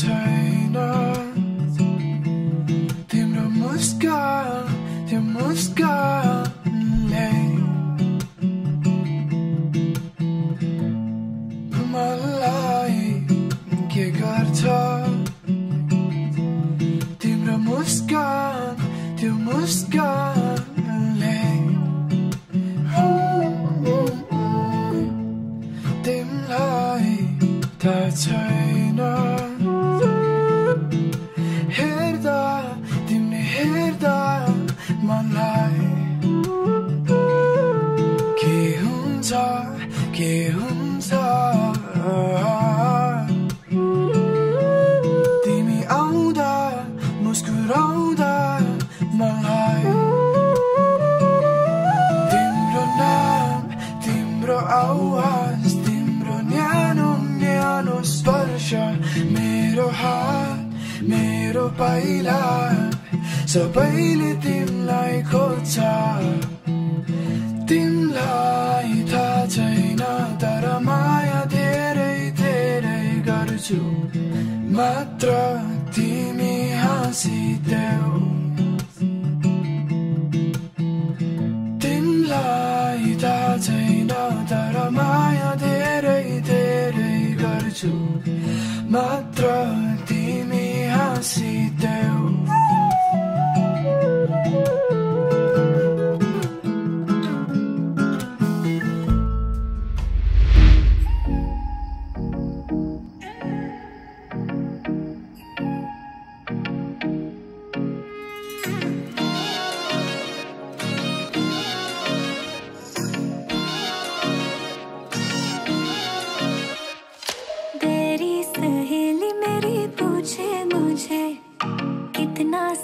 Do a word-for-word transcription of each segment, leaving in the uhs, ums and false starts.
container. Dem der musker, der musker. Muskan, du muskan lane. Dem light der tegner. Herda, dem herda man light. Geh unter, geh unter. Awas timbro niano niano sparsha mero hat mero baila so baile tim lai kota tim lai ta jaina taramaya dere dere garchu matra timi hasiteu. Matra timi hasiteu.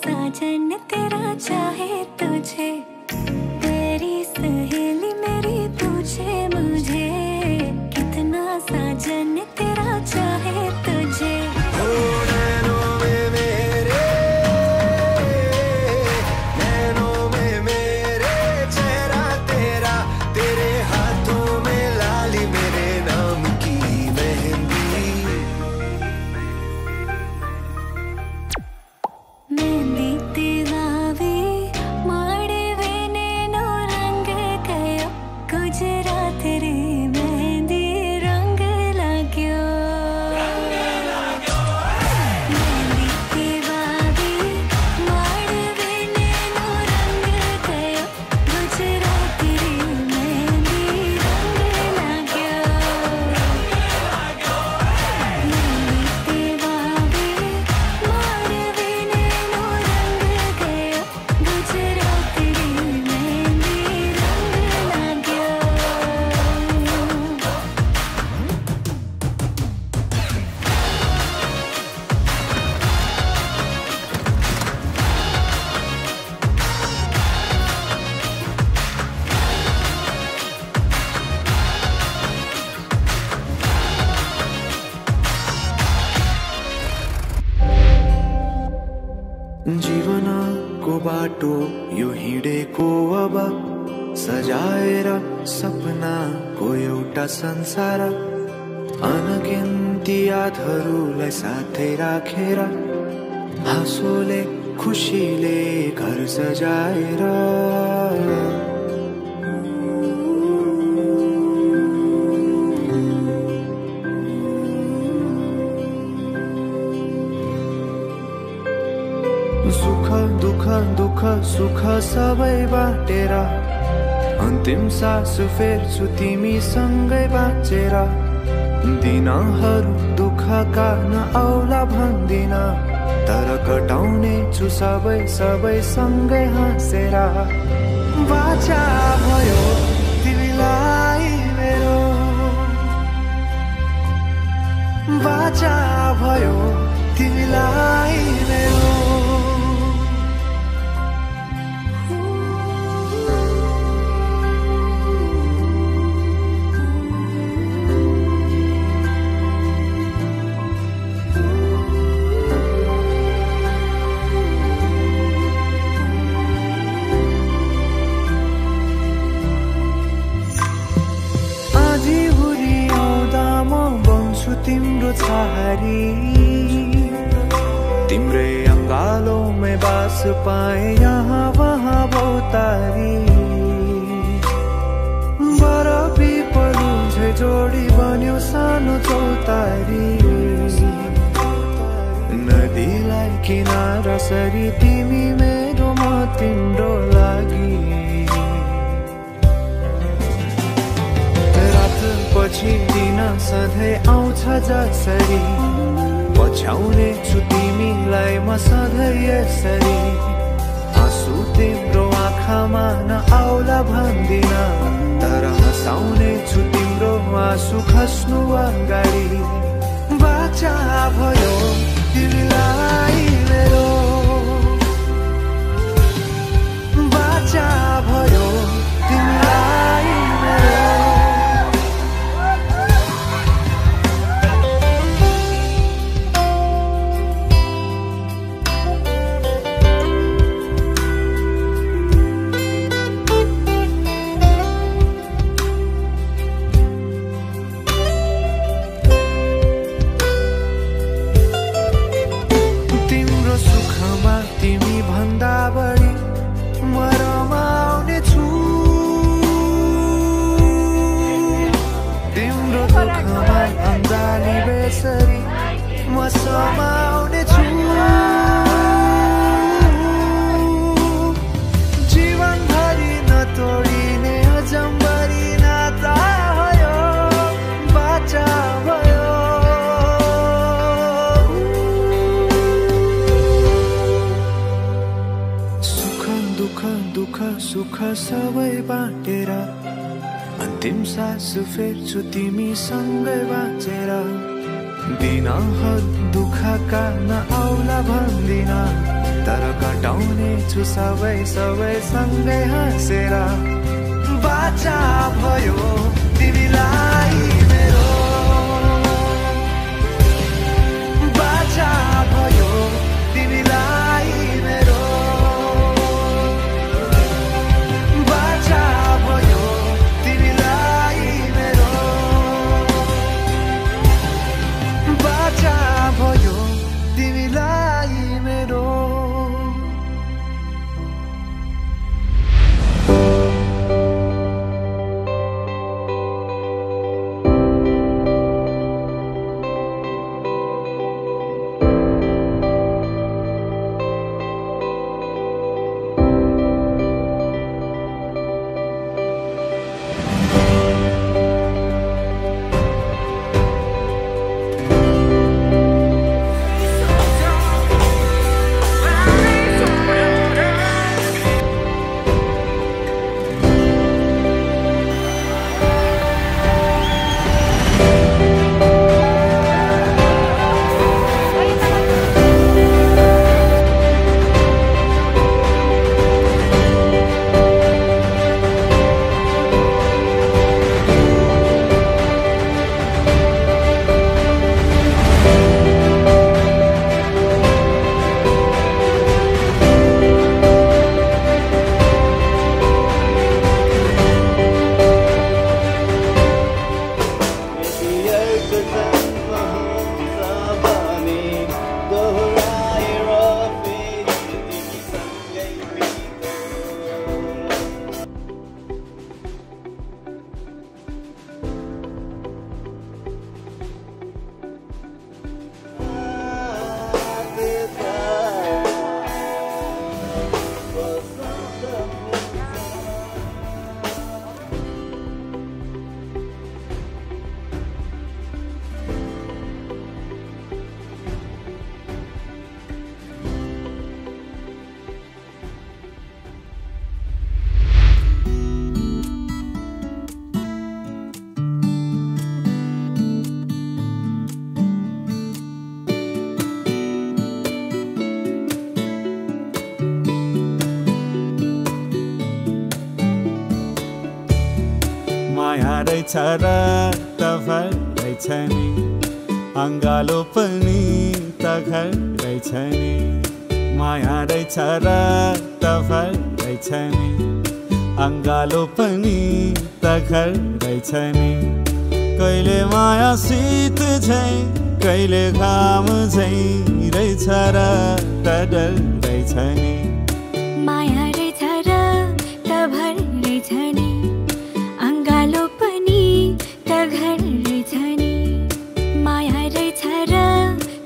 साजन तेरा चाहे तुझे तेरी सहेली मेरी पूछे मुझे कितना साजन तेरा चाहे तुझे जीवना को बाटो यो हिड़े को अब सजाएर सपना को एउटा संसार अनगिन्ती यादहरुलाई साथै राखेर हाँसोले खुशीले घर सजाएर सुख दुख दुख सुख सबै बाटेर अन्तिम सास फेर्छु तिमी सँगै बाँचेर दिनहरू दुःखका नआउला भन्दिन तर कटाउने छु सबै सबै सँगै हाँसेर बाचा भयो तिमीलाई मेरो बाचा भयो तिमीलाई मेरो तिम्रो छहारी। तिम्रे अंगालों में बास पाए यहाँ वहाँ बहुतारी बराबी पलुझे जोड़ी बन्यो सानो चौतारी नदीलाई किनारा सरी तिमी मेरो म तिम्रो लागि रात पछि दिन सधैँ आउँछ जसरी पछ्याउने छु तिमीलाई म सधैँ यसरी आँसु तिम्रो आँखामा नआउला भन्दिन तर हँसाउने छु तिम्रो आँसु खस्नु अगाडि बाचा भयो तिमीलाई मेरो बाचा भयो तिमीलाई मेरो सबै सबै सँगै हाँसेर बाचा भयो तिमीलाई मेरो बाचा भयो तिमीलाई मेरो बाचा भयो तिमीलाई मेरो बाचा भयो तिमीलाई मेरो अंगालो पनि त घर रहेछ नि माया रहेछ र त भर रहेछ नि अंगालो पनि त घर रहेछ नि कहिले माया शीत झै कहिले घाम झै रहेछ र तडल रहेछ नि माया रहेछ र तभर रहेछ नि अंगालो पनि तघर रहेछ नि माया रहेछ र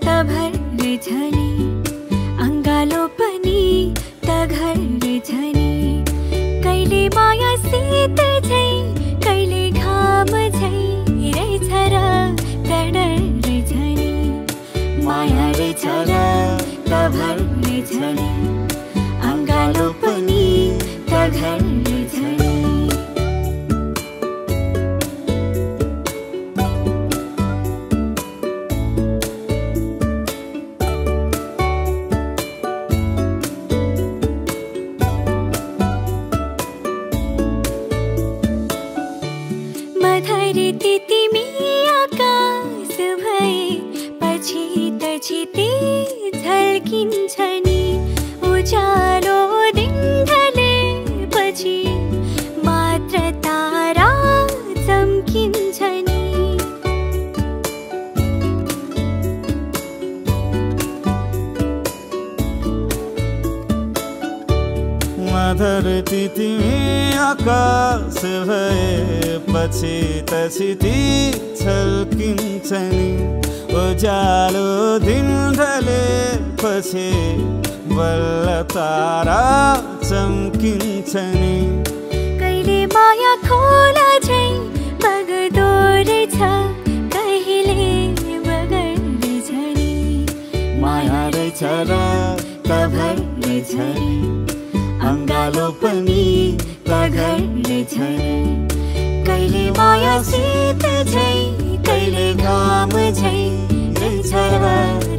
तभर रहेछ नि अंगालो पनि तघर रहेछ नि कहिले माया शीत झै कहिले घाम झै माया रे छरा तभर रे छरा अंगालो पनि तघर रे छरा धरती तिमी आकाश भए पछि तसिती छल्किन्छ नि उज्यालो दिन ढले पछि बल्ल तारा चम्किन्छ नि कहिले माया खोला झै बगदो रहेछ कहिले बगल्दै छ नि माया रहेछ र तभर रहेछ नि अंगालो पनि तघर रहेछ कहिले माया शीत झै कहिले घाम झै रहेछ र